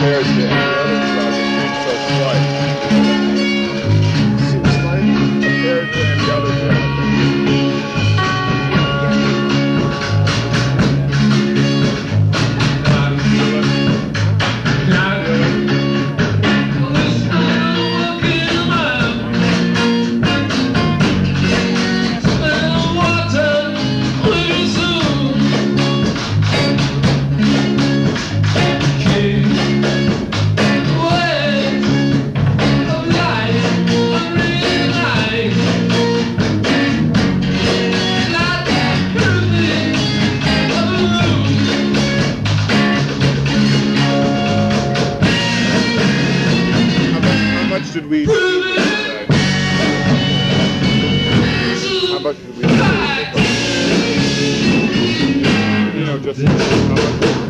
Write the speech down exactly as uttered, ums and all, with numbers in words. Thursday, the other classic weeks of life. Seems like a third and the other did we do that? How much did we do that? You know, just how much